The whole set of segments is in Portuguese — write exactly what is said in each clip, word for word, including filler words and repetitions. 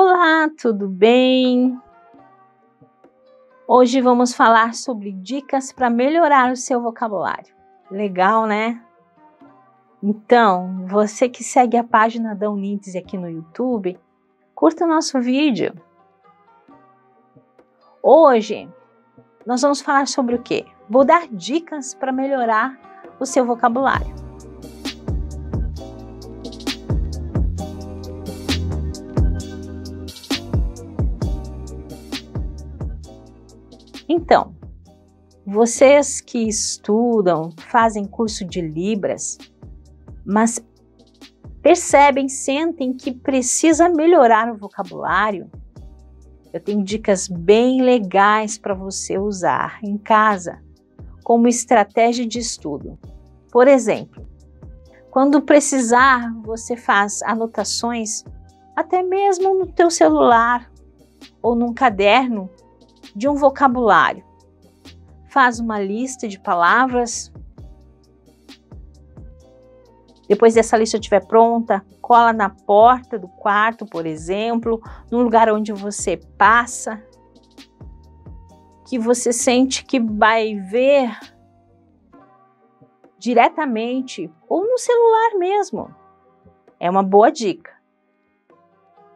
Olá, tudo bem? Hoje vamos falar sobre dicas para melhorar o seu vocabulário. Legal, né? Então, você que segue a página da Unirse aqui no YouTube, curta o nosso vídeo. Hoje, nós vamos falar sobre o quê? Vou dar dicas para melhorar o seu vocabulário. Então, vocês que estudam, fazem curso de Libras, mas percebem, sentem que precisa melhorar o vocabulário, eu tenho dicas bem legais para você usar em casa, como estratégia de estudo. Por exemplo, quando precisar, você faz anotações, até mesmo no teu celular ou num caderno, de um vocabulário. Faz uma lista de palavras. Depois dessa lista estiver pronta, cola na porta do quarto, por exemplo, num lugar onde você passa, que você sente que vai ver diretamente ou no celular mesmo. É uma boa dica.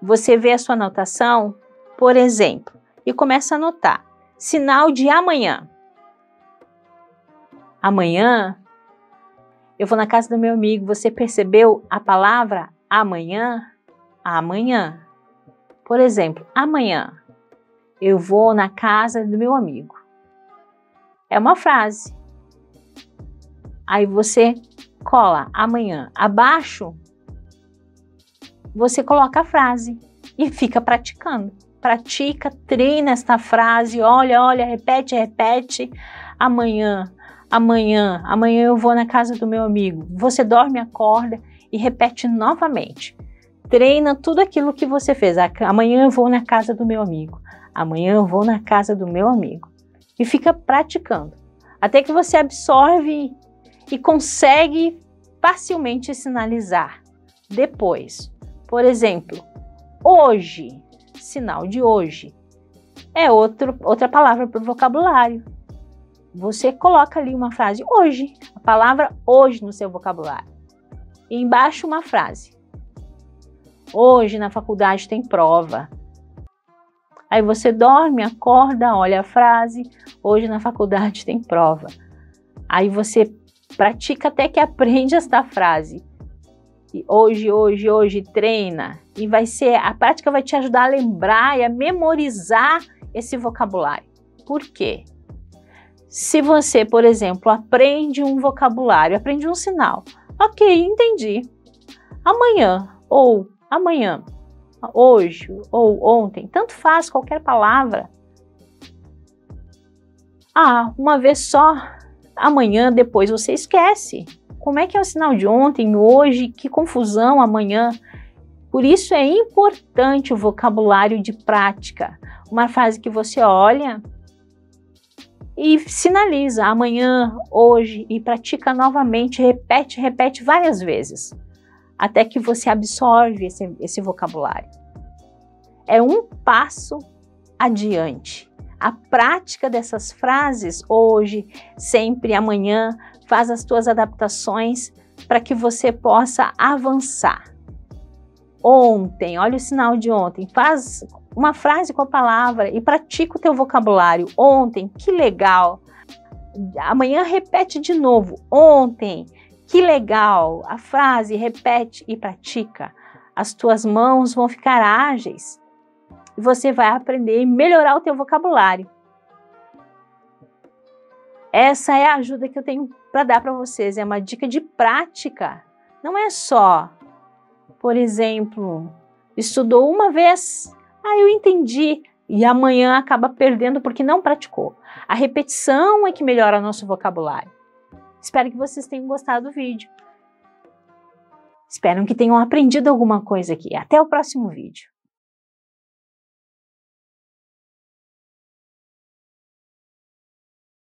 Você vê a sua anotação, por exemplo, e começa a anotar. Sinal de amanhã. Amanhã, eu vou na casa do meu amigo. Você percebeu a palavra amanhã? Amanhã. Por exemplo, amanhã, eu vou na casa do meu amigo. É uma frase. Aí você cola amanhã. Abaixo, você coloca a frase e fica praticando. Pratica, treina esta frase, olha, olha, repete, repete. Amanhã, amanhã, amanhã eu vou na casa do meu amigo. Você dorme, acorda e repete novamente. Treina tudo aquilo que você fez. Amanhã eu vou na casa do meu amigo. Amanhã eu vou na casa do meu amigo. E fica praticando. Até que você absorve e consegue facilmente sinalizar. Depois, por exemplo, hoje. Sinal de hoje é outro, outra palavra para o vocabulário. Você coloca ali uma frase hoje, a palavra hoje no seu vocabulário. E embaixo uma frase. Hoje na faculdade tem prova. Aí você dorme, acorda, olha a frase. Hoje na faculdade tem prova. Aí você pratica até que aprende esta frase. E hoje, hoje, hoje, treina. E vai ser, a prática vai te ajudar a lembrar e a memorizar esse vocabulário. Por quê? Se você, por exemplo, aprende um vocabulário, aprende um sinal. Ok, entendi. Amanhã, ou amanhã, hoje, ou ontem, tanto faz, qualquer palavra. Ah, uma vez só, amanhã, depois você esquece. Como é que é o sinal de ontem, hoje, que confusão amanhã? Por isso é importante o vocabulário de prática. Uma frase que você olha e sinaliza amanhã, hoje e pratica novamente, repete, repete várias vezes. Até que você absorve esse, esse vocabulário. É um passo adiante. A prática dessas frases hoje, sempre, amanhã, faz as tuas adaptações para que você possa avançar. Ontem, olha o sinal de ontem, faz uma frase com a palavra e pratica o teu vocabulário. Ontem, que legal. Amanhã repete de novo. Ontem, que legal. A frase, repete e pratica. As tuas mãos vão ficar ágeis e você vai aprender e melhorar o teu vocabulário. Essa é a ajuda que eu tenho para dar para vocês, é uma dica de prática. Não é só, por exemplo, estudou uma vez, ah, eu entendi, e amanhã acaba perdendo porque não praticou. A repetição é que melhora o nosso vocabulário. Espero que vocês tenham gostado do vídeo. Espero que tenham aprendido alguma coisa aqui. Até o próximo vídeo.